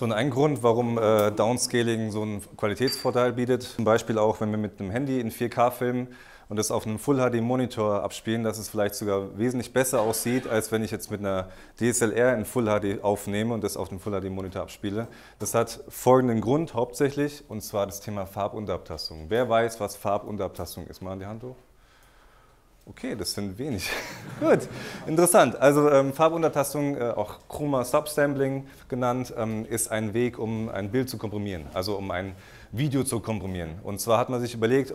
So ein Grund, warum Downscaling so einen Qualitätsvorteil bietet, zum Beispiel auch, wenn wir mit einem Handy in 4K filmen und das auf einem Full-HD-Monitor abspielen, dass es vielleicht sogar wesentlich besser aussieht, als wenn ich jetzt mit einer DSLR in Full-HD aufnehme und das auf dem Full-HD-Monitor abspiele. Das hat folgenden Grund hauptsächlich, und zwar das Thema Farbunterabtastung. Wer weiß, was Farbunterabtastung ist? Mal an die Hand hoch. Okay, das sind wenig. Gut, interessant. Also Farbuntertastung, auch Chroma Subsampling genannt, ist ein Weg, um ein Bild zu komprimieren, also um ein Video zu komprimieren. Und zwar hat man sich überlegt,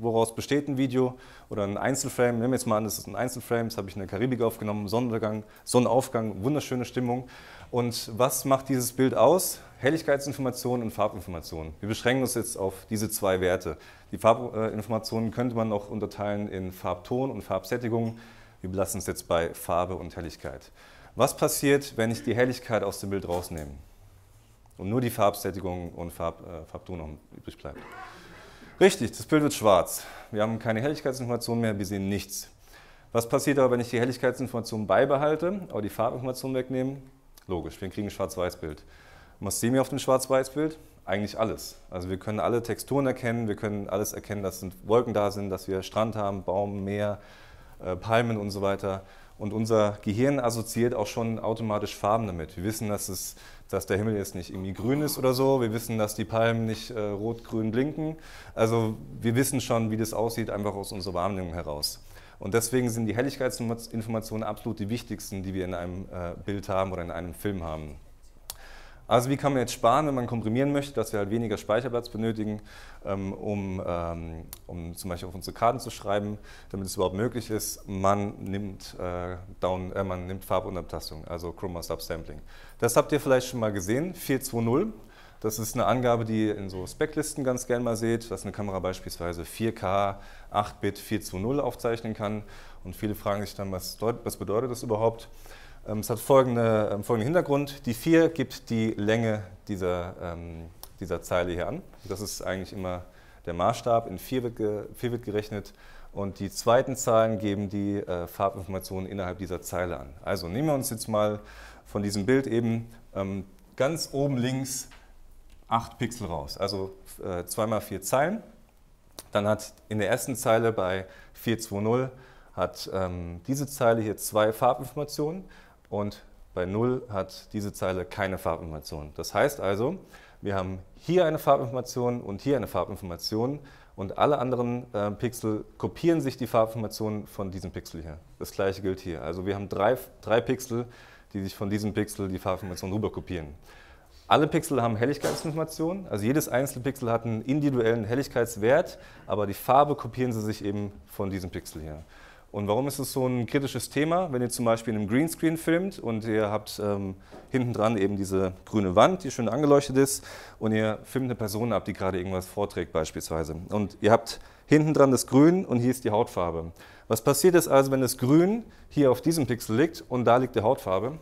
woraus besteht ein Video oder ein Einzelframe. Nehmen wir jetzt mal an, das ist ein Einzelframe, das habe ich in der Karibik aufgenommen, Sonnenaufgang, wunderschöne Stimmung. Und was macht dieses Bild aus? Helligkeitsinformationen und Farbinformationen. Wir beschränken uns jetzt auf diese zwei Werte. Die Farbinformationen könnte man auch unterteilen in Farbton und Farbsättigung. Wir belassen es jetzt bei Farbe und Helligkeit. Was passiert, wenn ich die Helligkeit aus dem Bild rausnehme und nur die Farbsättigung und Farbton übrig bleibt? Richtig, das Bild wird schwarz. Wir haben keine Helligkeitsinformationen mehr, wir sehen nichts. Was passiert aber, wenn ich die Helligkeitsinformationen beibehalte, aber die Farbinformationen wegnehme? Logisch, wir kriegen ein Schwarz-Weiß-Bild. Was sehen wir auf dem Schwarz-Weiß-Bild? Eigentlich alles. Also wir können alle Texturen erkennen, wir können alles erkennen, dass Wolken da sind, dass wir Strand haben, Baum, Meer, Palmen und so weiter. Und unser Gehirn assoziiert auch schon automatisch Farben damit. Wir wissen, dass der Himmel jetzt nicht irgendwie grün ist oder so. Wir wissen, dass die Palmen nicht rot-grün blinken. Also wir wissen schon, wie das aussieht, einfach aus unserer Wahrnehmung heraus. Und deswegen sind die Helligkeitsinformationen absolut die wichtigsten, die wir in einem Bild haben oder in einem Film haben. Also wie kann man jetzt sparen, wenn man komprimieren möchte, dass wir halt weniger Speicherplatz benötigen, um zum Beispiel auf unsere Karten zu schreiben, damit es überhaupt möglich ist. Man nimmt Farbunterabtastung, also Chroma Subsampling. Das habt ihr vielleicht schon mal gesehen, 4-2-2. Das ist eine Angabe, die ihr in so Specklisten ganz gerne mal seht, dass eine Kamera beispielsweise 4K, 8-Bit, 4-2-0 aufzeichnen kann. Und viele fragen sich dann, was bedeutet das überhaupt? Es hat folgenden Hintergrund. Die 4 gibt die Länge dieser Zeile hier an. Das ist eigentlich immer der Maßstab. In 4 wird gerechnet. Und die zweiten Zahlen geben die Farbinformationen innerhalb dieser Zeile an. Also nehmen wir uns jetzt mal von diesem Bild eben ganz oben links 8 Pixel raus. Also 2 mal 4 Zeilen. Dann hat in der ersten Zeile bei 420 diese Zeile hier 2 Farbinformationen. Und bei 0 hat diese Zeile keine Farbinformation. Das heißt also, wir haben hier eine Farbinformation und hier eine Farbinformation und alle anderen Pixel kopieren sich die Farbinformationen von diesem Pixel hier. Das gleiche gilt hier. Also wir haben drei Pixel, die sich von diesem Pixel die Farbinformation rüber kopieren. Alle Pixel haben Helligkeitsinformationen, also jedes einzelne Pixel hat einen individuellen Helligkeitswert, aber die Farbe kopieren sie sich eben von diesem Pixel hier. Und warum ist es so ein kritisches Thema? Wenn ihr zum Beispiel in einem Greenscreen filmt und ihr habt hinten dran eben diese grüne Wand, die schön angeleuchtet ist, und ihr filmt eine Person ab, die gerade irgendwas vorträgt beispielsweise. Und ihr habt hinten dran das Grün und hier ist die Hautfarbe. Was passiert ist also, wenn das Grün hier auf diesem Pixel liegt und da liegt die Hautfarbe?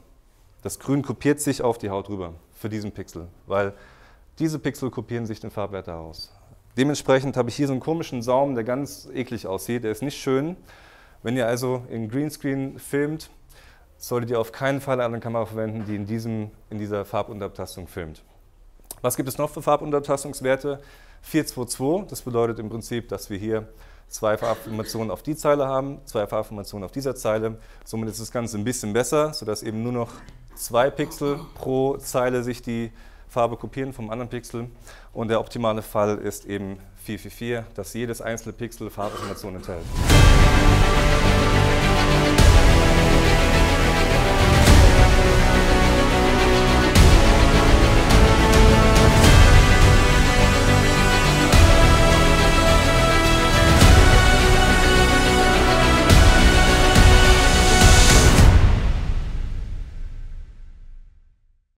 Das Grün kopiert sich auf die Haut rüber für diesen Pixel, weil diese Pixel kopieren sich den Farbwert daraus. Dementsprechend habe ich hier so einen komischen Saum, der ganz eklig aussieht, der ist nicht schön. Wenn ihr also in Greenscreen filmt, solltet ihr auf keinen Fall eine Kamera verwenden, die in dieser Farbunterabtastung filmt. Was gibt es noch für Farbunterabtastungswerte? 4-2-2, das bedeutet im Prinzip, dass wir hier 2 Farbinformationen auf die Zeile haben, 2 Farbinformationen auf dieser Zeile. Somit ist das Ganze ein bisschen besser, sodass eben nur noch 2 Pixel pro Zeile sich die Farbe kopieren vom anderen Pixel. Und der optimale Fall ist eben 4-4-4, dass jedes einzelne Pixel Farbinformationen enthält.